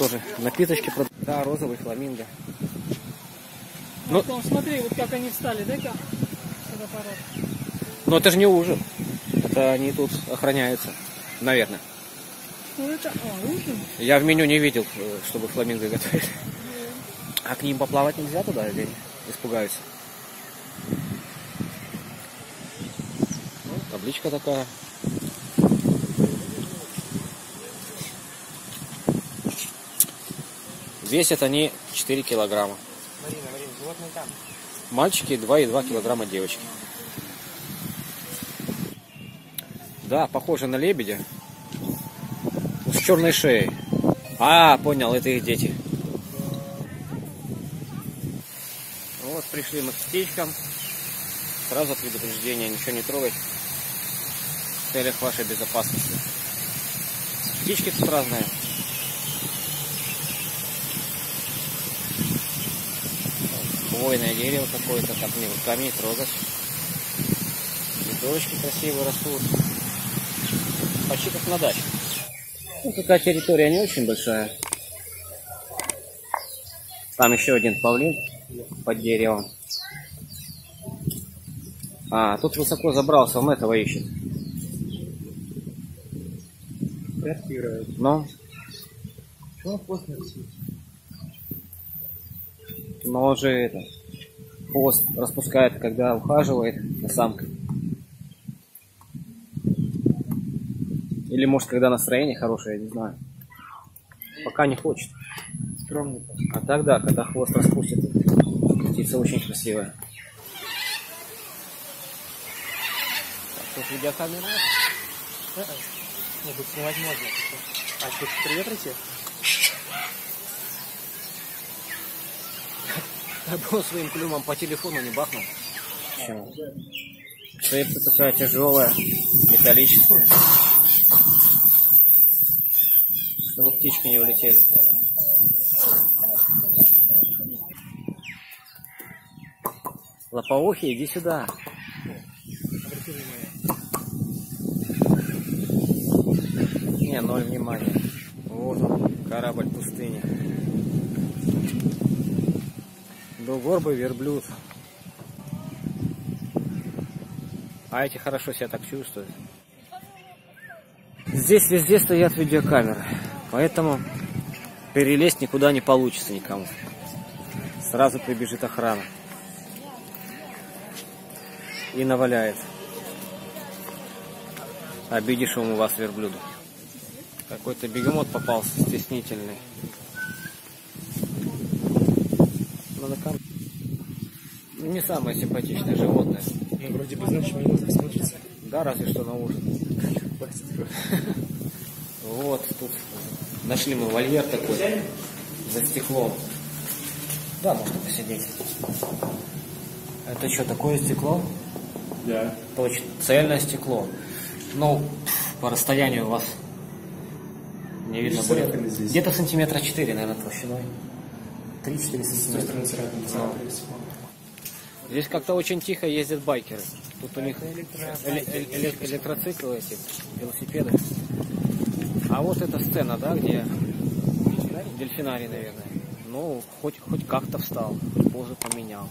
тоже напиточки продают. Да, розовый фламинго. Ну, потом, смотри, вот как они встали, дай-ка. Но это же не ужин. Это они тут охраняются, наверное. Ну, это... О, ужин? Я в меню не видел, чтобы фламинго готовили. А к ним поплавать нельзя туда или испугаются? Вот, табличка такая. Весят они 4 килограмма. Марина, Марина, животные там. Мальчики 2,2 килограмма, девочки. Да, похоже на лебедя. С черной шеей. А, понял, это их дети. Вот, пришли мы к птичкам. Сразу предупреждение, ничего не трогать. В целях вашей безопасности. Птички тут разные. Хвойное дерево какое-то, там не руками не трогать. Цветочки красивые растут. Почти как на даче. Ну, такая территория не очень большая. Там еще один павлин под деревом. А, тут высоко забрался, он этого ищет. Но? Но он же это, хвост распускает, когда ухаживает за самкой. Или может, когда настроение хорошее, я не знаю. Пока не хочет. Скромный. А тогда, когда хвост распустит, птица очень красивая. Так, тут видеокамера. Нет, тут снимать можно. А тут привет, Россия? Я бы он своим клювом по телефону не бахнул. Почему? Цепь такая тяжелая, металлическая. Чтобы птички не улетели. Лопоухи, иди сюда. Не, ноль внимания. Вот он, корабль пустыни. Двугорбый верблюд. А эти хорошо себя так чувствуют. Здесь везде стоят видеокамеры, поэтому перелезть никуда не получится никому. Сразу прибежит охрана и наваляет. Обидевшему вас верблюду. Какой-то бегемот попался стеснительный. Не самое симпатичное животное. Ну, вроде бы значимо не смотрится. Да, разве что на ужин. Вот тут нашли мы вольер такой за стеклом. Да, можно посидеть. Это что, такое стекло? Да. Точно, цельное стекло. Ну, по расстоянию у вас не видно будет. Где-то сантиметра 4, наверное, толщиной. 3-4 сантиметра. Здесь как-то очень тихо ездят байкеры. Тут у них электроциклы эти, велосипеды. А вот эта сцена, да, где дельфинарий, наверное. Ну, хоть как-то встал, позу поменял.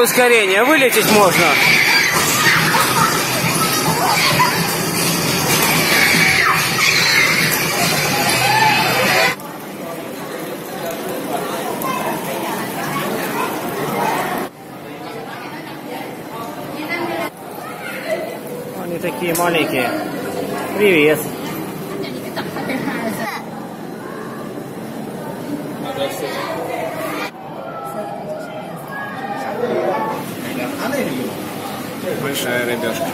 полное ускорение. Вылететь можно. Они такие маленькие. Привет. Большая рыбешка.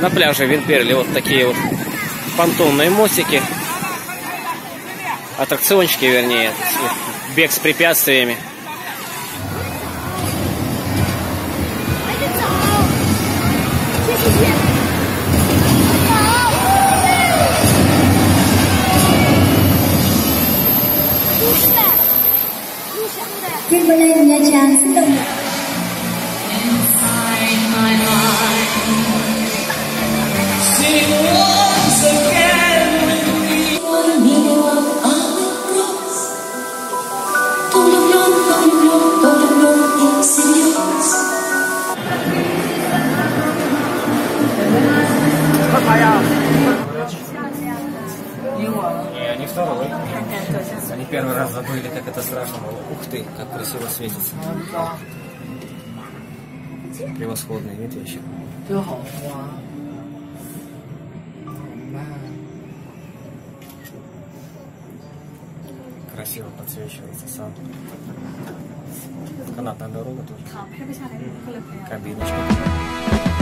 На пляже Винперли вот такие вот понтонные мостики, аттракциончики, вернее, бег с препятствиями. Они первый раз забыли, как это страшно было. Ух ты, как красиво светится. Превосходный вид вообще. Красиво подсвечивается сам. Канатная дорога тоже. Кабиночка.